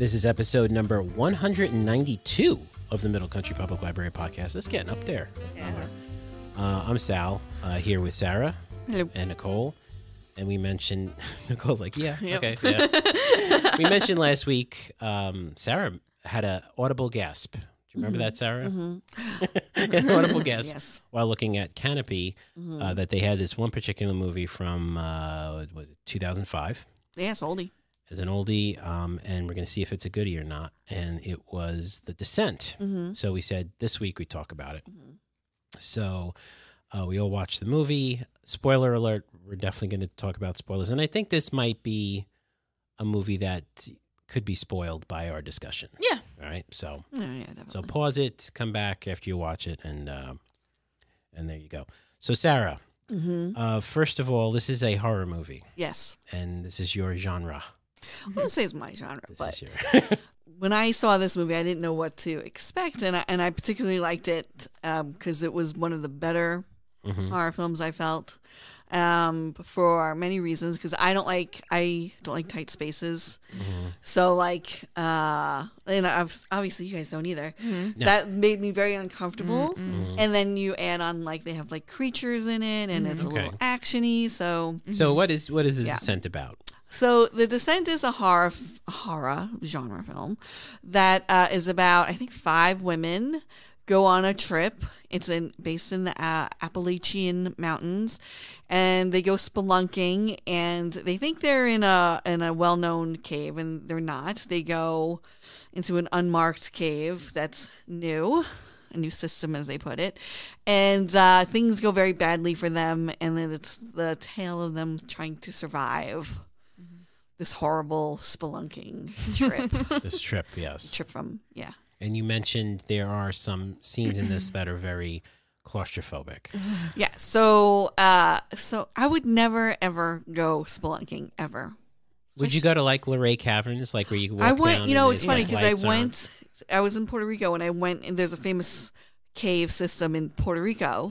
This is episode number 192 of the Middle Country Public Library podcast. That's getting up there. Yeah. I'm Sal, here with Sarah. Hello. And Nicole. And we mentioned, Nicole's like, yeah, yep. Okay, yeah. We mentioned last week, Sarah had an audible gasp. Do you remember that, Sarah? An audible gasp. Yes. While looking at Canopy, that they had this one particular movie from, was it 2005? Yeah, it's oldie. It's an oldie, and we're going to see if it's a goodie or not. And it was The Descent. So we said this week we talk about it. So we all watched the movie. Spoiler alert, we're definitely going to talk about spoilers. And I think this might be a movie that could be spoiled by our discussion. Yeah. All right. So, so pause it, come back after you watch it, and there you go. So, Sarah, first of all, this is a horror movie. Yes. And this is your genre. I wouldn't say it's my genre, but when I saw this movie, I didn't know what to expect. And I particularly liked it because it was one of the better horror films, I felt, for many reasons, because I don't like tight spaces. So like, and obviously you guys don't either. That made me very uncomfortable. And then you add on, like, they have like creatures in it, and it's a little action-y. So, what is The Descent about? So The Descent is a horror genre film that is about, I think, 5 women go on a trip. It's based in the Appalachian Mountains, and they go spelunking, and they think they're in a well-known cave, and they're not. They go into an unmarked cave that's new. A new system, as they put it, and things go very badly for them, and then it's the tale of them trying to survive this horrible spelunking trip. This trip, yes. Trip from, yeah. And you mentioned there are some scenes in this that are very claustrophobic. Yeah, so I would never, ever go spelunking, ever. Would you go to, like, Luray Caverns, like where you walk down? You know, it's funny because I was in Puerto Rico, and I went, and there's a famous cave system in Puerto Rico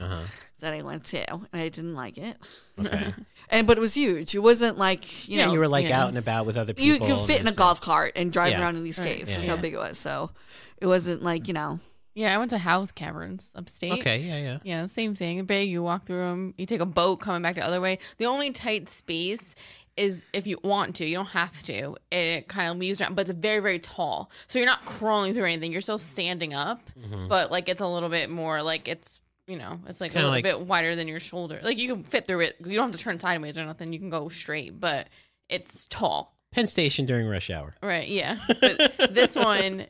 that I went to, and I didn't like it. Okay. But it was huge. It wasn't like, you know. You were like out and about with other people. You could fit in a golf cart and drive around in these caves. That's how big it was. So it wasn't like, you know. Yeah, I went to Howell's Caverns upstate. Okay, yeah. Yeah, same thing. Big, you walk through them. You take a boat coming back the other way. The only tight space is if you want to. You don't have to. It kind of leaves around, but it's very, very tall. So you're not crawling through anything. You're still standing up, but like it's a little bit more like it's, you know, it's like a little bit wider than your shoulder. Like you can fit through it. You don't have to turn sideways or nothing. You can go straight, but it's tall. Penn Station during rush hour. Right, yeah. But this one,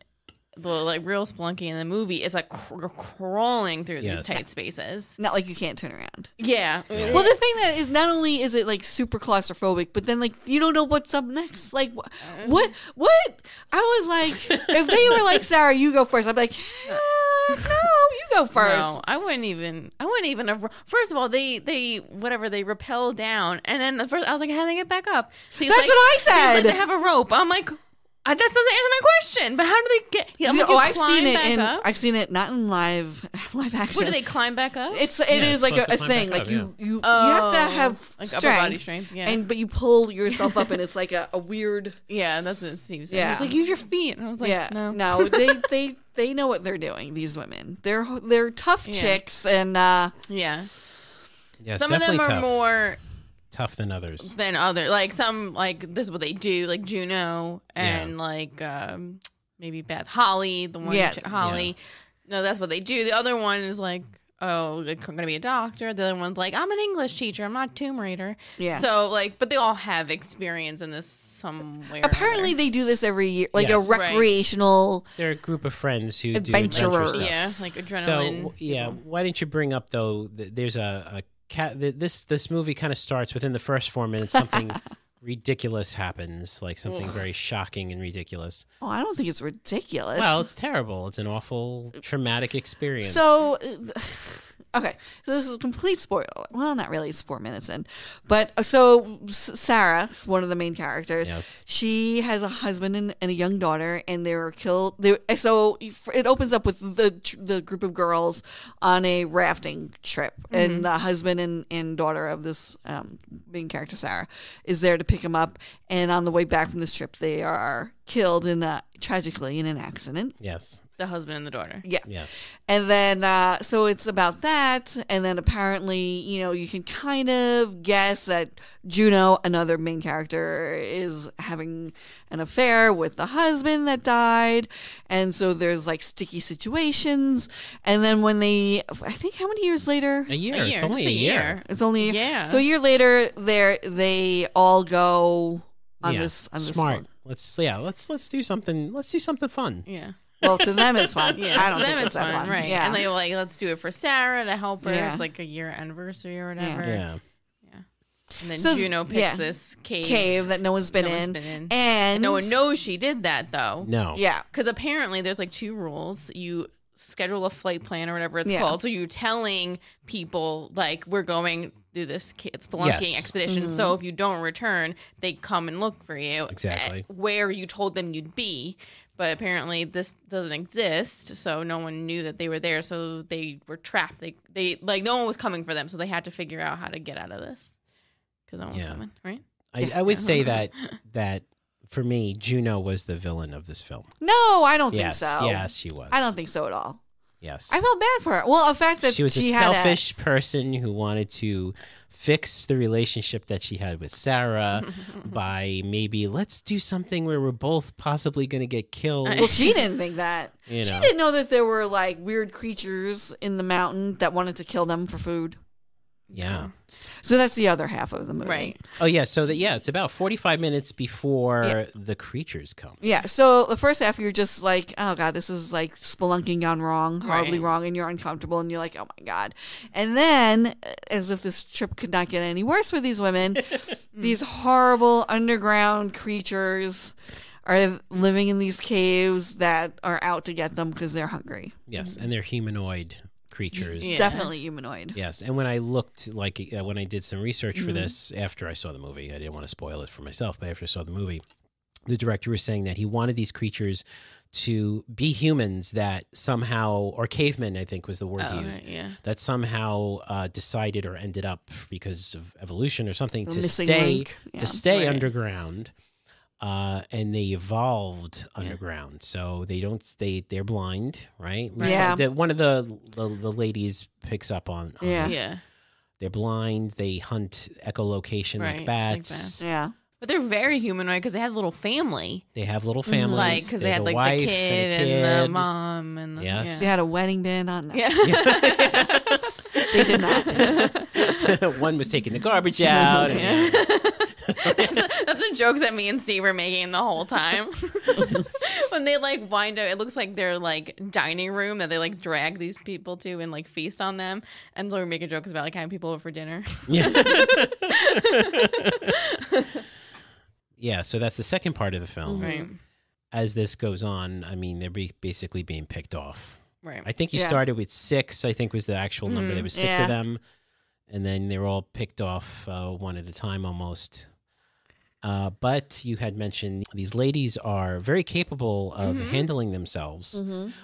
the like real spelunking in the movie is like crawling through these tight spaces. Not like you can't turn around. Yeah. Well, the thing that is, not only is it like super claustrophobic, but then like you don't know what's up next. Like what? I was like, if they were like, Sarah, you go first. I'm like, you go first. No, I wouldn't even. First of all, they rappel down, and then I was like, how do they get back up? So that's like, what I said. Like, they have a rope. I'm like, that doesn't answer my question. But how do they get? Yeah, like, I've seen it. I've seen it not in live action. What do they climb back up? It is like a thing. Like you have to have like strength, upper body strength. Yeah, but you pull yourself up, and it's like a weird. Yeah, that's what it seems. Yeah, it's like use your feet. And I was like, no, They know what they're doing. These women, they're tough chicks, and some of them are more tough than others. Like some, like this is what they do. Like Juno and like maybe Beth Holly, the one Holly. Yeah. No, that's what they do. The other one is like, oh, I'm gonna be a doctor. The other one's like, I'm an English teacher. I'm not a Tomb Raider. Yeah. So like, but they all have experience in this. Somewhere apparently they do this every year, like a recreational. They're a group of friends who adventurers. Do stuff. Yeah, like adrenaline. So why didn't you bring up though? There's a cat. This movie kind of starts within the first 4 minutes. Something ridiculous happens, like something very shocking and ridiculous. Oh, I don't think it's ridiculous. Well, it's terrible. It's an awful traumatic experience. So. Okay, so this is a complete spoiler. Well, not really. It's 4 minutes in. But so Sarah, one of the main characters, she has a husband and a young daughter, and they were killed. So it opens up with the group of girls on a rafting trip, and the husband and daughter of this main character, Sarah, is there to pick him up. And on the way back from this trip, they are killed in a tragically in an accident. Yes. The husband and the daughter. Yeah. Yes. And then, so it's about that. And then apparently, you know, you can kind of guess that Juno, another main character, is having an affair with the husband that died. And so there's like sticky situations. And then when they, I think how many years later? A year. It's only a year. It's only, yeah. So a year later, they all go on this smart. Let's do something. Let's do something fun. Yeah. Well, to them it's fun. Yeah, I don't think it's that fun. Right. Yeah. And they were like, let's do it for Sarah to help her. Yeah. It's like a year anniversary or whatever. Yeah. And then Juno picks this cave that no one's been in. And no one knows she did that though. No. Yeah. Because apparently there's like two rules. You schedule a flight plan or whatever it's called. So you're telling people like we're going do this spelunking expedition. Mm-hmm. So if you don't return, they come and look for you. Exactly. Where you told them you'd be. But apparently this doesn't exist, so no one knew that they were there, so they were trapped. They like no one was coming for them, so they had to figure out how to get out of this because no one was coming, right? I would say that for me, Juno was the villain of this film. No, I don't think so. Yes, she was. I don't think so at all. Yes. I felt bad for her. Well, the fact that she was a selfish person who wanted to fix the relationship that she had with Sarah by maybe let's do something where we're both possibly going to get killed. Well, she didn't think that. She didn't know that there were like weird creatures in the mountain that wanted to kill them for food. Yeah. So that's the other half of the movie. Right. Oh, yeah. So, it's about 45 minutes before the creatures come. Yeah. So the first half, you're just like, oh, God, this is like spelunking gone wrong, horribly wrong, and you're uncomfortable, and you're like, oh, my God. And then, as if this trip could not get any worse for these women, these horrible underground creatures are living in these caves that are out to get them because they're hungry. Yes, and they're humanoid creatures. Yeah. Definitely humanoid. Yes. And when I looked, like when I did some research for this after I saw the movie, I didn't want to spoil it for myself, but after I saw the movie, the director was saying that he wanted these creatures to be humans that somehow, or cavemen, I think was the word he used, that somehow decided or ended up because of evolution or something to stay underground. And they evolved underground, so they don't. They're blind, right? Yeah. One of the ladies picks up on this. Yeah. They're blind. They hunt echolocation like bats. Yeah. But they're very humanoid because they had a little family. They have little families. Like because they had like wife, the kid and the mom and the, they had a wedding band on. Yeah. They did not. One was taking the garbage out. That's a joke that me and Steve were making the whole time. When they like wind up, it looks like they're like dining room that they like drag these people to and like feast on them. And so we're making jokes about like having people over for dinner. Yeah, so that's the second part of the film. Right. As this goes on, I mean, they're basically being picked off. Right. I think you started with 6, I think was the actual number. There was 6 of them. And then they were all picked off one at a time almost. But you had mentioned these ladies are very capable of handling themselves,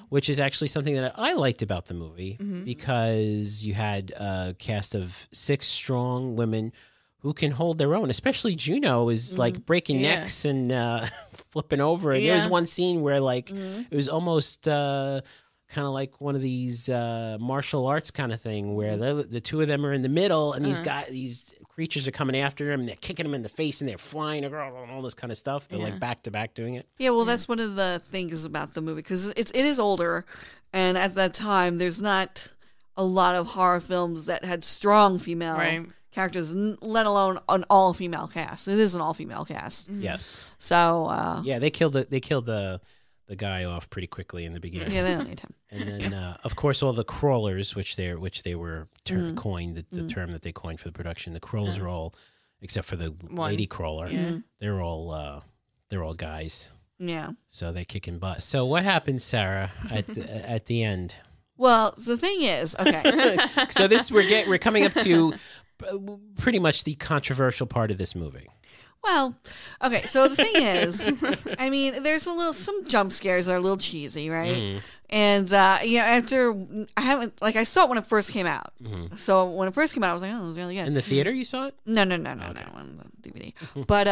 which is actually something that I liked about the movie because you had a cast of 6 strong women who can hold their own, especially Juno is like breaking necks and flipping over. And there was one scene where like it was almost kind of like one of these martial arts kind of thing where the two of them are in the middle and these creatures are coming after him and they're kicking him in the face and they're flying and all this kind of stuff. They're like back to back doing it. Yeah, well, that's one of the things about the movie because it is older, and at that time there's not a lot of horror films that had strong female characters, let alone an all female cast. It is an all female cast. Yes. So they killed the guy off pretty quickly in the beginning. Yeah, they don't need him. And then, of course, all the crawlers, which they coined the term that they coined for the production. The crawlers are all, except for the lady crawler, they're all guys. Yeah. So they're kicking butt. So what happened, Sarah, at the end? Well, the thing is, okay. So this we're coming up to pretty much the controversial part of this movie. Well, okay, so the thing is, I mean, there's some jump scares that are a little cheesy, right? And, you know, I saw it when it first came out. So when it first came out, I was like, oh, it was really good. In the theater you saw it? No, on DVD. But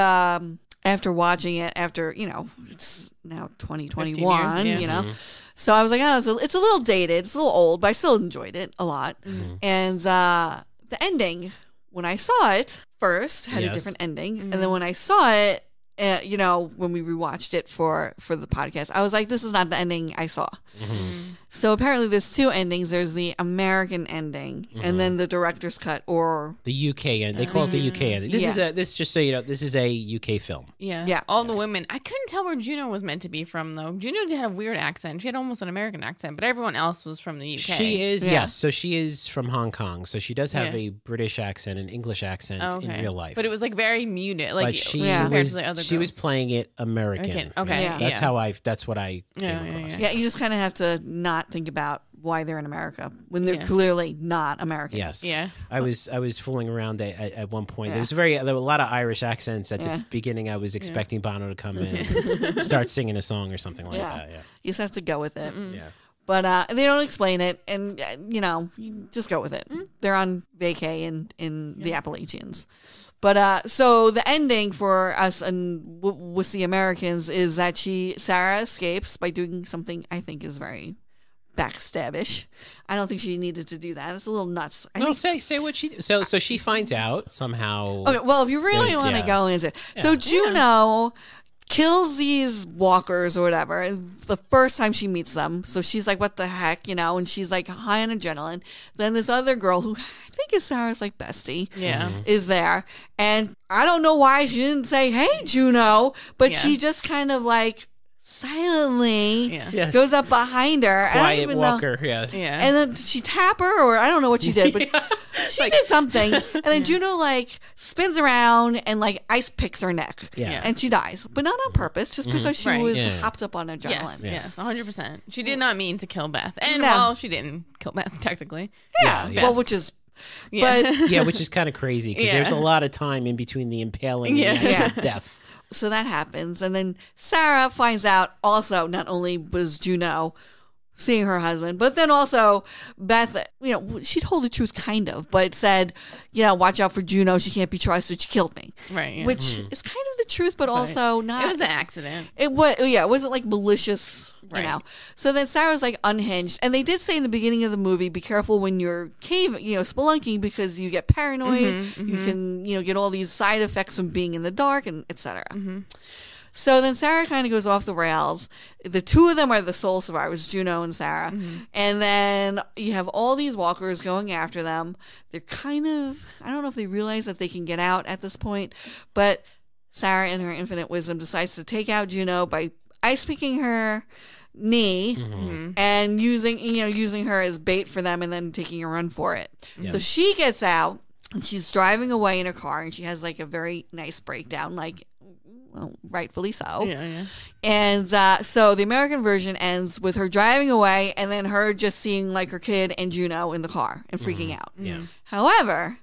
after watching it, after, you know, it's now 2021, yeah. you know. Mm-hmm. So I was like, oh, it's a little dated. It's a little old, but I still enjoyed it a lot. Mm-hmm. And the ending, when I saw it first, had yes. a different ending. Mm-hmm. And then when I saw it, you know, when we rewatched it for the podcast, I was like, this is not the ending I saw. Mm-hmm. So apparently there's two endings. There's the American ending mm-hmm. and then the director's cut or... the UK ending. They call it the UK ending. This yeah. is a, this just so you know, this is a UK film. Yeah. yeah. All the women. I couldn't tell where Juno was meant to be from, though. Juno had a weird accent. She had almost an American accent, but everyone else was from the UK. She is, yeah. yes. So she is from Hong Kong. So she does have yeah. a British accent, an English accent okay. in real life. But it was like very muted. Like, but she yeah. compared to the other she girls. Was playing it American. Okay. Yes. Yeah. That's how I, that's what I came across. Yeah, you just kind of have to not think about why they're in America when they're yeah. clearly not American. Yes. Yeah. I was fooling around at one point. Yeah. There were a lot of Irish accents at yeah. the beginning. I was expecting yeah. Bono to come in and start singing a song or something like yeah. that. Yeah. You just have to go with it. Mm-mm. Yeah. But they don't explain it, and you know, you just go with it. Mm-hmm. They're on vacay in yeah. the Appalachians. But so the ending for us and with the Americans is that Sarah escapes by doing something I think is very backstabbish. I don't think she needed to do that. It's a little nuts. Say what she so she finds out somehow. Okay, well, if you really want to yeah. go into it, yeah. so Juno kills these walkers or whatever the first time she meets them. So she's like, "What the heck," you know, and she's like high on adrenaline. Then this other girl who I think is Sarah's like bestie, yeah, is there, and I don't know why she didn't say, "Hey, Juno," but yeah. she just kind of like. Silently yeah. yes. goes up behind her. Quiet walker, know. Yes. Yeah. And then she tap her, or I don't know what she did, but yeah. she did something. And then yeah. Juno like spins around and like ice picks her neck. Yeah. And she dies, but not on purpose, just because she right. was yeah. hopped up on adrenaline. Yes, 100%. Yes, she did not mean to kill Beth. And no. well, she didn't kill Beth technically. Yeah. yeah. Well, which is. Yeah. But yeah, which is kind of crazy because yeah. there's a lot of time in between the impaling yeah. and yeah. the death. So that happens, and then Sarah finds out also not only was Juno seeing her husband, but then also Beth, you know, she told the truth kind of, but said, you know, watch out for Juno, she can't be trusted, she killed me. Right. Yeah. Which is kind of the truth, but also not. It was an accident. It wasn't like malicious, right. you know. So then Sarah's like unhinged, and they did say in the beginning of themovie, be careful when you're spelunking because you get paranoid, mm-hmm, you can, you know, get all these side effects from being in the dark and et cetera. Mm-hmm. So then Sarah kind of goes off the rails. The two of them are the sole survivors, Juno and Sarah. Mm-hmm. And then you have all these walkers going after them. They're kind of, I don't know if they realize that they can get out at this point, but Sarah in her infinite wisdom decides to take out Juno by ice picking her knee mm-hmm. and using her as bait for them and then taking a run for it. Yeah. So she gets out and she's driving away in a car and she has like a very nice breakdown, like, well, rightfully so. Yeah, yeah. And so the American version ends with her driving away and then her just seeing like her kid and Juno in the car and freaking out. Yeah. However,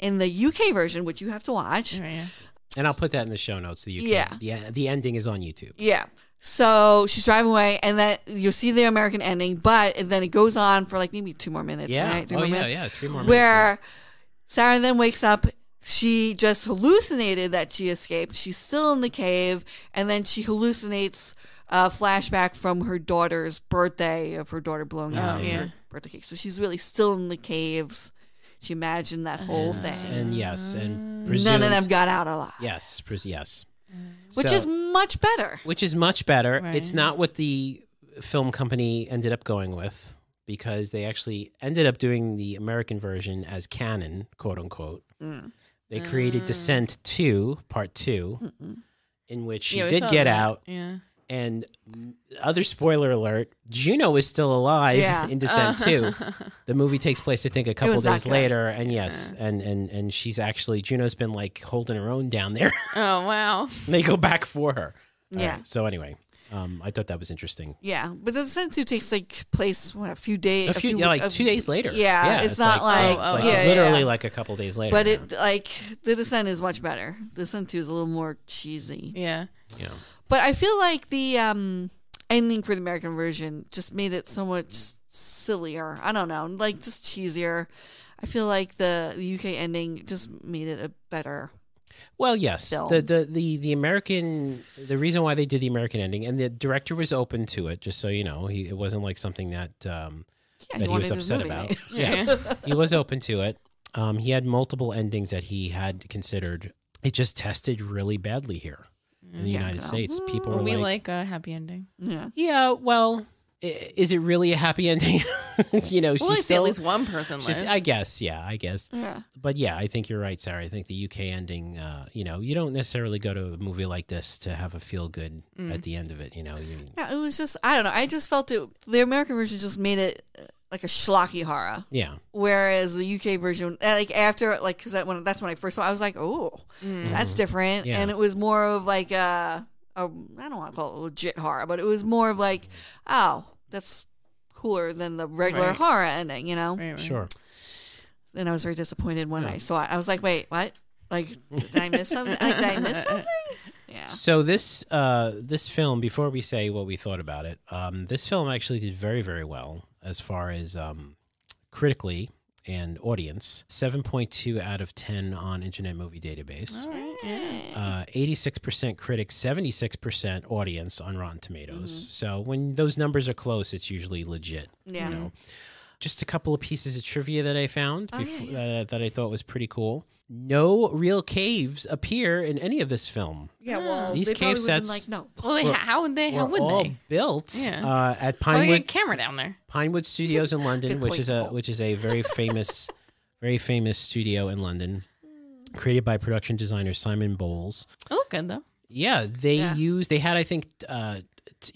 in the UK version, which you have to watch. Yeah, yeah. And I'll put that in the show notes, the UK. Yeah. The ending is on YouTube. Yeah. So she's driving away and that you'll see the American ending, but then it goes on for like maybe 2 more minutes, yeah. right? 3 more minutes. Where Sarah then wakes up. She just hallucinated that she escaped. She's still in the cave, and then she hallucinates a flashback from her daughter's birthday of her daughter blowing up her birthday cake. So she's really still in the caves. She imagined that whole thing. And yes, and presumed, none of them got out alive. Yes, yes. Which is much better. Right. It's not what the film company ended up going with because they actually ended up doing the American version as canon, quote unquote. Mm. They created Descent 2, Part 2, in which she did get out. Yeah. And other spoiler alert, Juno is still alive in Descent 2. The movie takes place, I think, a couple days later. And yes, and she's actually, Juno's been like holding her own down there. Oh, wow. They go back for her. Yeah. So anyway. I thought that was interesting. Yeah, but the Descent 2 takes like place a few days, like 2 days later. Yeah, it's not like, literally like a couple days later. But it like the Descent is much better. The Descent 2 is a little more cheesy. Yeah, yeah. But I feel like the ending for the American version just made it so much sillier. I don't know, like just cheesier. I feel like the UK ending just made it a better. Well, yes, the American, the reason why they did the American ending, and the director was open to it, just so you know, it wasn't like something that that he was upset about. Yeah, he was open to it. He had multiple endings that he had considered. It just tested really badly here in the United States. People were like a happy ending. Yeah. Yeah. Well, is it really a happy ending? You know, well, she's still, at least one person left. I guess. Yeah. I guess. Yeah. But yeah, I think you're right, Sarah. I think the UK ending. You know, you don't necessarily go to a movie like this to have a feel good at the end of it. You know. Yeah. It was just. I don't know. I just felt it. The American version just made it like a schlocky horror. Yeah. Whereas the UK version, like after, like, because that's when I first saw it, I was like, oh, that's different. Yeah. And it was more of like a, I don't want to call it legit horror, but it was more of like, oh, that's cooler than the regular horror ending, you know? Right, right. Sure. And I was very disappointed when I saw it. I was like, wait, what? Like, did I miss something? Like, did I miss something? Yeah. So this this film, before we say what we thought about it, this film actually did very, very well as far as critically and audience. 7.2 out of 10 on Internet Movie Database. 86% critics, 76% audience on Rotten Tomatoes. So when those numbers are close, it's usually legit. Yeah. You know? Just a couple of pieces of trivia that I found that I thought was pretty cool. No real caves appear in any of this film. Yeah, well, these cave sets, like, no. Well, how would they? Built at Pinewood. Well, camera down there. Pinewood Studios in London, which is a very famous, very famous studio in London, created by production designer Simon Bowles. Oh, good though. Yeah, they had I think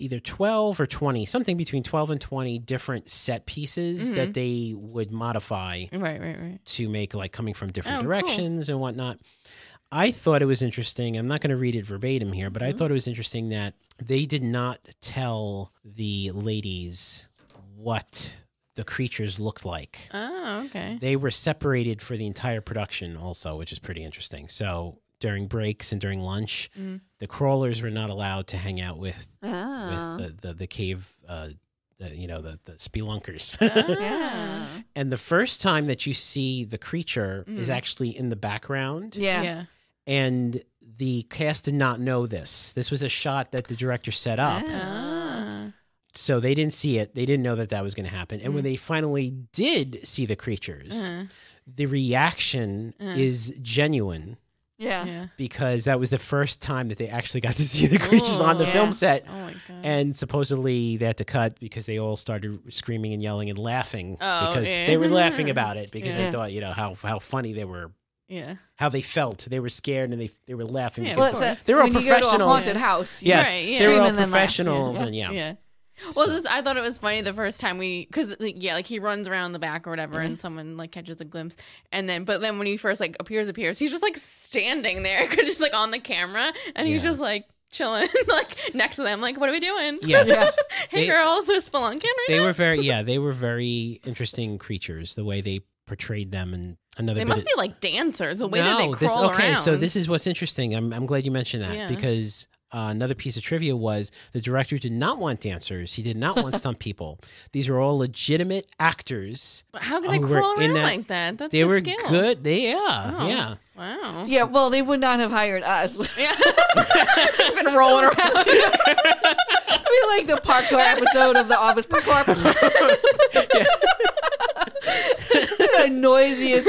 either 12 or 20, something between 12 and 20 different set pieces that they would modify to make, like, coming from different directions and whatnot. I thought it was interesting. I'm not going to read it verbatim here, but I thought it was interesting that they did not tell the ladies what the creatures looked like. Oh, okay. They were separated for the entire production also, which is pretty interesting. So during breaks and during lunch, the crawlers were not allowed to hang out with the cave, you know, the spelunkers. And the first time that you see the creature is actually in the background. Yeah. And the cast did not know this. This was a shot that the director set up. So they didn't see it. They didn't know that that was going to happen. And when they finally did see the creatures, the reaction is genuine. Yeah, because that was the first time that they actually got to see the creatures on the film set. Oh my God. And supposedly they had to cut because they all started screaming and yelling and laughing because they were laughing about it because they thought, you know, how funny they were. Yeah, how they felt. They were scared and they were laughing. Yeah, well, they were all professionals. You go to a haunted house. Yes, they were all professionals and Well, I thought it was funny the first time because he runs around the back or whatever, and someone like catches a glimpse, but then when he first like appears, he's just like standing there, just like on the camera, and he's just like chilling, like next to them, like, what are we doing? Yes. Hey girls, we're spelunking right now. They were very interesting creatures. The way they portrayed them and another. They must be like dancers. The way that they crawl around. Okay, so this is what's interesting. I'm glad you mentioned that because. Another piece of trivia was the director did not want dancers. He did not want stunt people. These were all legitimate actors. But how could they crawl around like that? That's a skill. They were good. Wow. Yeah, well, they would not have hired us. Yeah. It's been rolling around. I mean, like the parkour episode of The Office. Parkour episode. The noisiest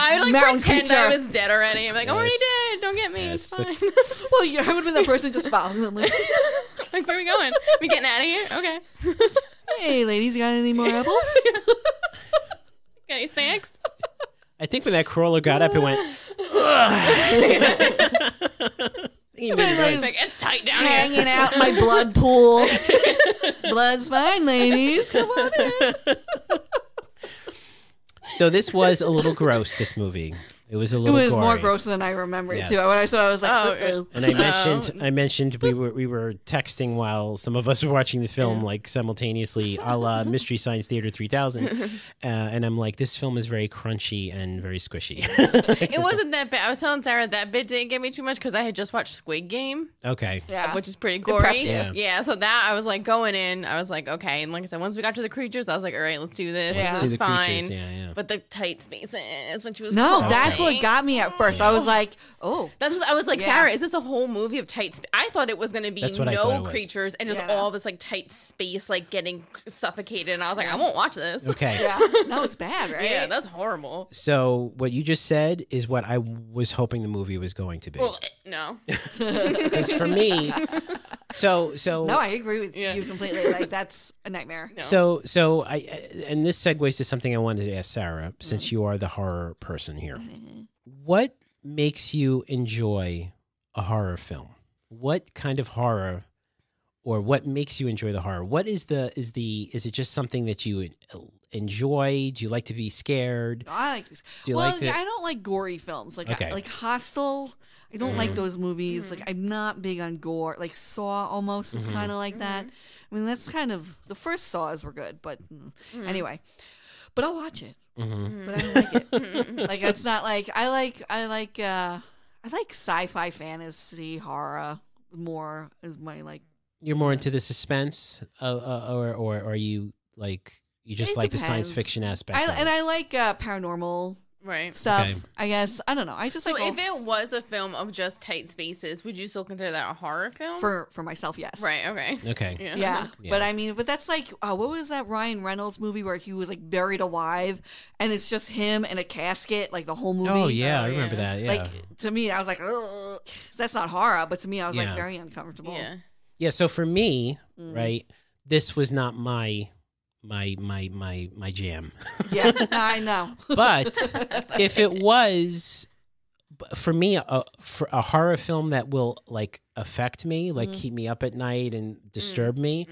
I would like pretend creature. I was dead already. I'm like, I'm already dead. Don't get me. Yes, it's fine. Well, yeah, I would have been the person just following them. Like, where are we going? Are we getting out of here? Okay. Hey, ladies, you got any more apples? Got any snacks? I think when that crawler got up, it went, like, it's tight down hanging here. Hanging out in my blood pool. Blood's fine, ladies. Come on in. So this was a little gross, this movie. It was a little gory. It was more gross than I remembered, too. When I saw it, I was like, uh-oh. And I mentioned we were texting while some of us were watching the film, like, simultaneously, a la Mystery Science Theater 3000. And I'm like, this film is very crunchy and very squishy. It wasn't that bad. I was telling Sarah that bit didn't get me too much because I had just watched Squid Game. Okay. Yeah. Which is pretty gory. Yeah, so that, I was like, going in, I was like, okay. And like I said, once we got to the creatures, I was like, all right, let's do this. Yeah. Let's do the fine. Creatures. Yeah, yeah. But the tight spaces when she was... No, that's that's what got me at first. I was like, oh, that's what I was like. Sarah, is this a whole movie of tight space? I thought it was going to be no creatures and just all this like tight space, like getting suffocated. And I was like, I won't watch this. Okay. Yeah. That was bad, right? Yeah, that's horrible. So what you just said is what I was hoping the movie was going to be. Well, no. Because for me, no, I agree with you completely. Like, that's a nightmare. No. So and this segues to something I wanted to ask Sarah, since you are the horror person here. Mm-hmm. What makes you enjoy a horror film? What kind of horror, or what makes you enjoy the horror? What is it just something that you enjoy? Do you like to be scared? I like to be scared. I don't like gory films. Like, like Hostel, I don't like those movies. Like, I'm not big on gore. Like Saw almost is kind of like that. I mean, that's kind of, the first Saws were good, but anyway. But I'll watch it. But I don't like it. Like, it's not like, I like sci-fi, fantasy, horror more is my, like. You're more into the suspense, or are you like, you just like the science fiction aspect? I like paranormal stuff, I guess. I don't know. I just so like, if it was a film of just tight spaces, would you still consider that a horror film? For myself, yes. Right. Okay. Okay. Yeah. But I mean, that's like, what was that Ryan Reynolds movie where he was like buried alive, and it's just him in a casket like the whole movie? Oh yeah, I remember that. Yeah. Like, to me, I was like, ugh. That's not horror, but to me, I was like very uncomfortable. Yeah. Yeah. So for me, this was not my jam. Yeah, I know. But if it was, for me, for a horror film that will like affect me, like keep me up at night and disturb me,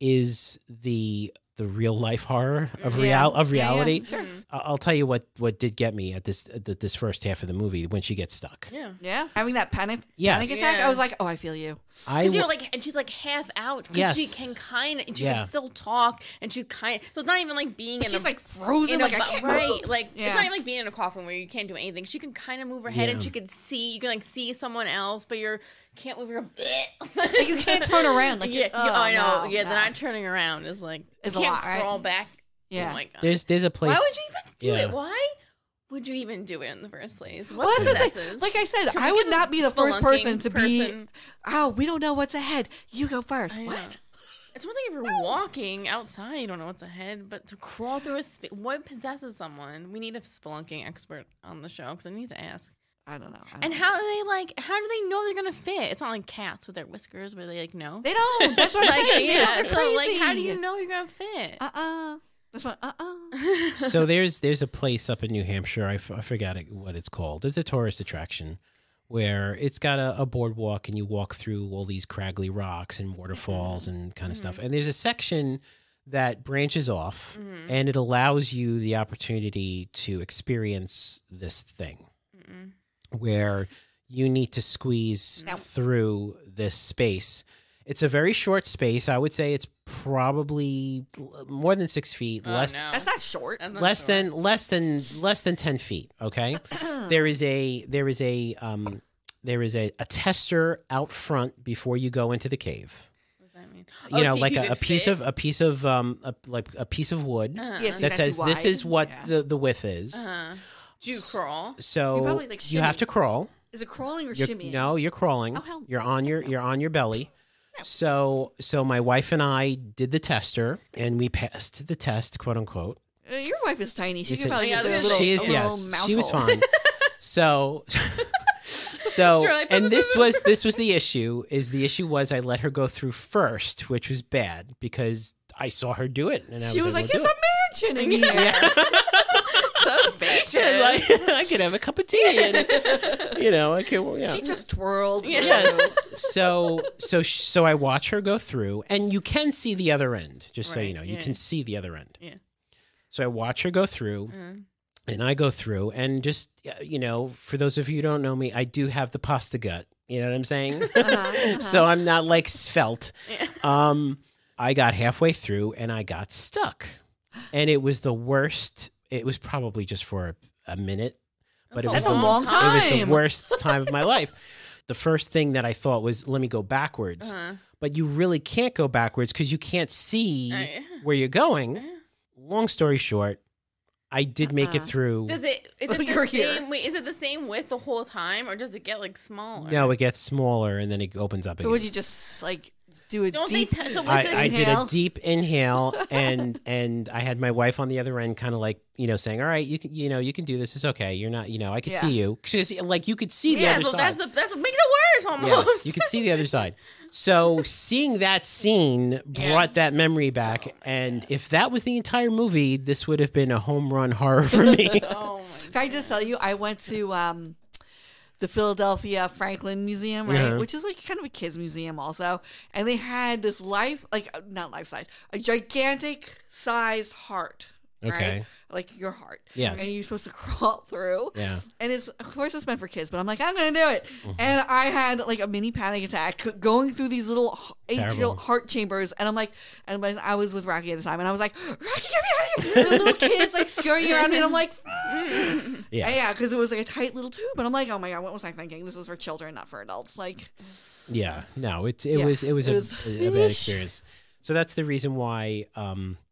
is the real life horror of reality. Yeah, sure. I'll tell you what did get me at this first half of the movie, when she gets stuck. Yeah, yeah, having that panic attack. I was like, oh, I feel you. You're like, and she's like half out. Yes, she can kind of, and she can still talk, and she's kind. So it's not even like being. But she's like frozen, like I can't move. Like it's not even like being in a coffin where you can't do anything. She can kind of move her head, and she can see. You can like see someone else, but you can't move your. You can't turn around. Like I know. No, they're not turning around. Is like. It's a lot, right? Crawl back. Yeah. Oh my God. There's a place. Why would you even do it? Why would you even do it in the first place? What possesses? Like I said, I would not be the first person to be, oh, we don't know what's ahead. You go first. What? It's one thing if you're walking outside, you don't know what's ahead, but to crawl through a space. What possesses someone? We need a spelunking expert on the show because I need to ask. I don't know. How do they like? How do they know they're gonna fit? It's not like cats with their whiskers where they like know. They don't. That's what I'm saying. Yeah. So like, how do you know you're gonna fit? That's what. So there's a place up in New Hampshire. I forgot what it's called. It's a tourist attraction where it's got a boardwalk, and you walk through all these craggly rocks and waterfalls and kind of stuff. And there's a section that branches off, and it allows you the opportunity to experience this thing. Where you need to squeeze through this space. It's a very short space. I would say it's probably more than 6 feet. That's not short. That's not less than 10 feet. Okay. there is a tester out front before you go into the cave. You know, so like a piece of wood that says this is what the width is. Do you crawl? So probably, like, you have to crawl. Is it crawling or shimmying? No, you're crawling. Oh, hell. You're on your belly. No. So my wife and I did the tester, and we passed the test, quote unquote. Your wife is tiny. She could probably get a little, mouse. She was fine. So and this was the issue. The issue was I let her go through first, which was bad because I saw her do it, and she was like, "It's a mansion in here." Yeah. Like, I could have a cup of tea, and you know, I could. Yeah. She just twirled. Yes. So I watch her go through, and you can see the other end. Just so you know, you can see the other end. Yeah. So I watch her go through, and I go through, and just you know, for those of you who don't know me, I do have the pasta gut. You know what I'm saying? So I'm not like svelte. Yeah. I got halfway through, and I got stuck, and it was the worst. It was probably just for a minute, but it was a long time. It was the worst time of my life. The first thing that I thought was, let me go backwards. But you really can't go backwards because you can't see where you're going. Long story short, I did make it through. Does it? Is it the same? Wait, is it the same width the whole time, or does it get like smaller? No, it gets smaller, and then it opens up. So again. Would you just like do a deep? I did a deep inhale, and I had my wife on the other end, kind of like saying, "All right, you can do this. It's okay. You're not, I could see you, like you could see the other side. That's what makes it worse almost. Yes, you could see the other side." So seeing that scene brought that memory back, and if that was the entire movie, this would have been a home run horror for me. Oh, can I just tell you, I went to the Philadelphia Franklin Museum, right, which is like kind of a kids museum also, and they had this a gigantic sized heart. Okay. Right? Like your heart. Yes. And you're supposed to crawl through. Yeah. And it's, of course, it's meant for kids, but I'm like, I'm going to do it. And I had like a mini panic attack going through these little 8-year-old heart chambers. And I'm like, and when I was with Rocky at the time, and I was like, Rocky, get me out of here. The little kids like scurrying around me. And I'm like, yeah, because it was like a tight little tube. And I'm like, oh my God, what was I thinking? This was for children, not for adults. Like, yeah. No, it was a bad experience. So that's the reason why,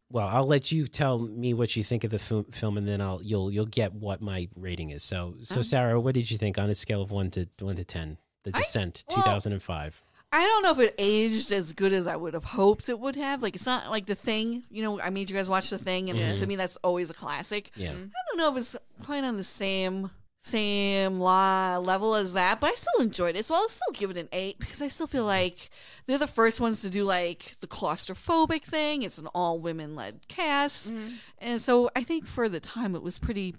well, I'll let you tell me what you think of the film, and then you'll get what my rating is. So Sarah, what did you think on a scale of 1 to 10? The Descent, 2005. I don't know if it aged as good as I would have hoped it would have. Like, it's not like The Thing. I made you guys watch The Thing, and to me, that's always a classic. Yeah. I don't know if it's quite on the same level as that, but I still enjoyed it, so I'll still give it an 8, because I still feel like they're the first ones to do like the claustrophobic thing. It's an all women led cast, and so I think for the time it was pretty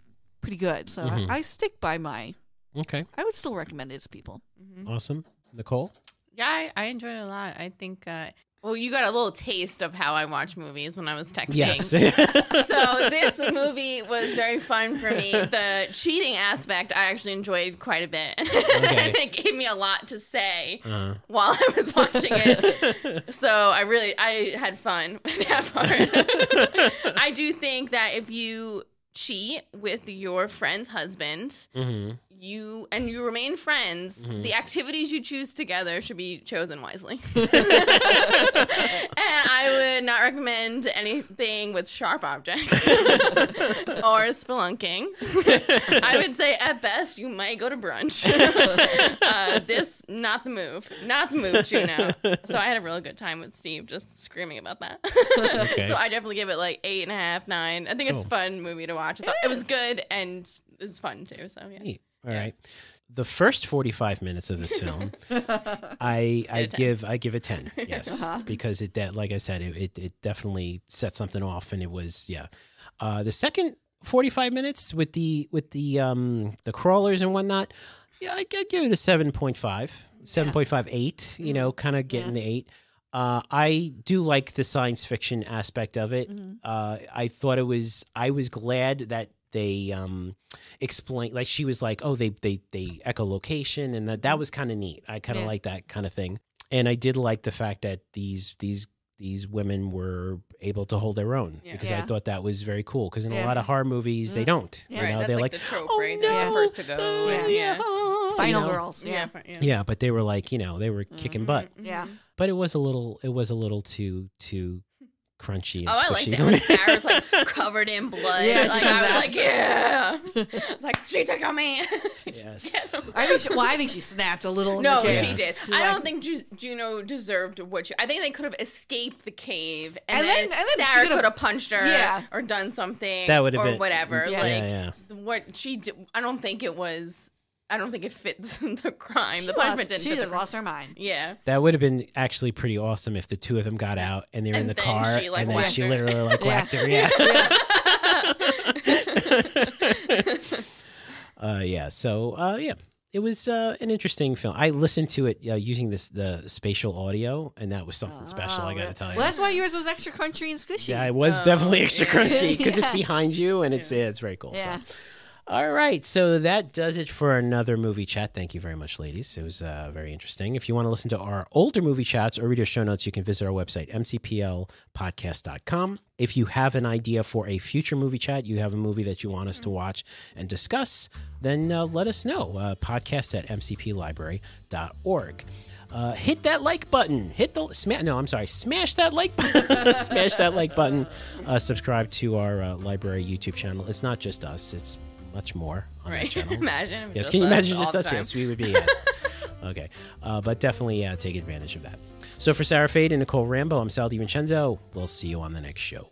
good, so I stick by my I would still recommend it to people. Awesome. Nicole? Yeah, I enjoyed it a lot. I think well, you got a little taste of how I watch movies when I was texting. Yes. So this movie was very fun for me. The cheating aspect I actually enjoyed quite a bit. Okay. It gave me a lot to say while I was watching it. So I had fun with that part. I do think that if you cheat with your friend's husband, you remain friends, the activities you choose together should be chosen wisely. And I would not recommend anything with sharp objects or spelunking. I would say at best you might go to brunch. This, not the move. Not the move, Juno. So I had a real good time with Steve just screaming about that. Okay. So I definitely give it like 8.5, 9. I think it's a fun movie to watch. It was good and it's fun too. So yeah. Neat. All right. The first 45 minutes of this film, I give a 10. Yes. Because it, like I said, it definitely set something off, and it was the second 45 minutes with the crawlers and whatnot, yeah, I'd give it a 7.5. 7.58, kind of getting the 8. I do like the science fiction aspect of it. I thought I was glad that they explained, like she was like, oh, they echolocation, and that was kind of neat. I kind of like that kind of thing, and I did like the fact that these women were able to hold their own, because I thought that was very cool. Because in a lot of horror movies, they don't. Yeah. You know, they're like the trope, oh, right? No, they're first to go. Final girls. But they were like, they were kicking butt. Yeah, but it was a little too crunchy and squishy. I liked it when Sarah's like covered in blood. It's like, she took on me. Yes. I think she snapped a little. No, she did. I don't think Juno deserved what she. I think they could have escaped the cave, and then Sarah could have punched her or done something. That would have been whatever. Yeah. Like what she did. I don't think it fits the crime. The punishment didn't fit. She just lost her mind. Yeah. That would have been actually pretty awesome if the two of them got out and they were in the car. And then she literally whacked her. Yeah. So it was an interesting film. I listened to it using the spatial audio, and that was something special, I got to tell you. Well, that's why yours was extra crunchy and squishy. Yeah, it was definitely extra crunchy, because it's behind you, and it's very cool. Yeah. So. All right, so that does it for another movie chat. Thank you very much, ladies. It was very interesting. If you want to listen to our older movie chats or read our show notes, you can visit our website, mcplpodcast.com. If you have an idea for a future movie chat, you have a movie that you want us to watch and discuss, then let us know. Podcast at mcplibrary.org. Hit that like button. Smash that like button. Smash that like button. Subscribe to our library YouTube channel. It's not just us. It's much more on right. Our channel. Imagine. Yes. Can you imagine just us? Yes, we would be. Yes. Okay. But definitely take advantage of that. So for Sarah Fade and Nicole Rambo, I'm Sal DiVincenzo. We'll see you on the next show.